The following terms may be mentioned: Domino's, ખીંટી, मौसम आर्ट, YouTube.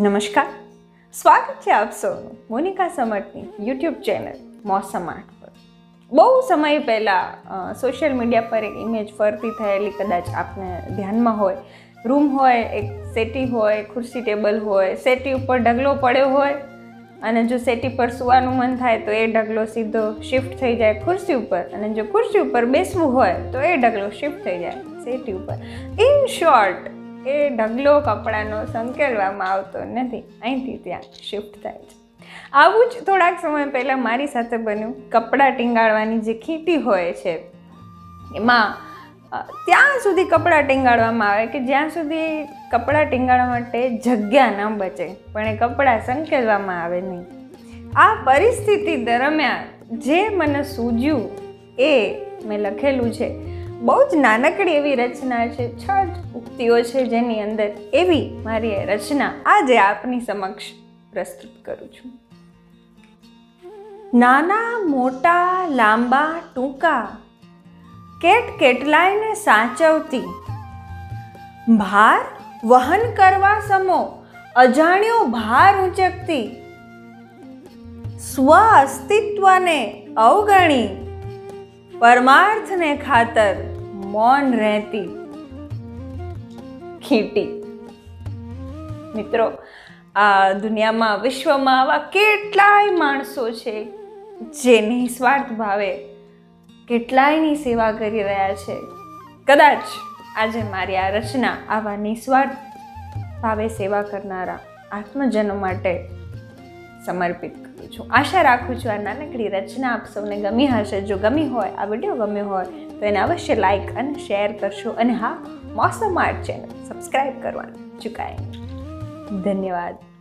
नमस्कार, स्वागत है आप सबનું મોનિકા સમર્થની YouTube ચેનલ मौसम आर्ट पर। बहु समय पहला सोशल मीडिया पर एक इमेज फरती थयेली, कदाच आपने ध्यान में होय। रूम होय, एक सेटी होय, खुर्सी टेबल होय, सेटी पर ढगलो पड्यो होय अने जो सेटी पर सुवानुं मन थाय तो ए ढगलो सीधो शिफ्ट थई जाय खुर्सी उपर, अने जो खुर्सी उपर बेसवुं होय तो ए ढगलो शिफ्ट थई जाय सेटी उपर। इन शॉर्ट ए ढगलो कपड़ानो संकेलवामां आवतो नथी, अहींथी त्यां शिफ्ट थाय छे। आવું જ થોડાક સમય પહેલાં મારી સાથે બન્યું। કપડાં ટીંગાળવાની જે ખીટી હોય છે એમાં ત્યાં સુધી કપડાં ટીંગાળવામાં આવે કે જ્યાં સુધી કપડાં ટીંગાળવા માટે જગ્યા ન બચે, પણ એ કપડાં સંકેલવામાં આવે નહીં। આ પરિસ્થિતિ દરમિયાન જે મને સૂજ્યું એ મેં લખેલું છે। બહુ જ નાનકડી એવી રચના છે, 6 ઉક્તિઓ છે જેની અંદર એવી મારી રચના આજે આપની સમક્ષ प्रस्तुत करूं छूं। नाना मोटा लांबा टूंका केटलायने साचवती भार वहन करवा समो अजाण्यो भार उचकती स्व अस्तित्वने अवगणी परमार्थने खातर मौन रहती खीटी। मित्रों, आ दुनिया में विश्व में आवा केटलाय माणसों छे जे निस्वार्थ भावे केटलायनी सेवा करी रह्या छे। कदाच आजे मारी आ रचना आवा निस्वार्थ भावे सेवा करनारा आत्मजनों माटे समर्पित करूं छूं। आशा राखूं छूं आ नानकड़ी रचना आप सौने गमी हशे। जो गमी होय, आ विडियो गम्यो होय तो एने अवश्य लाइक अने शेर करशो अने हाँ, मौसम आर्ट चेनल सब्सक्राइब करवानुं चूकाय। धन्यवाद।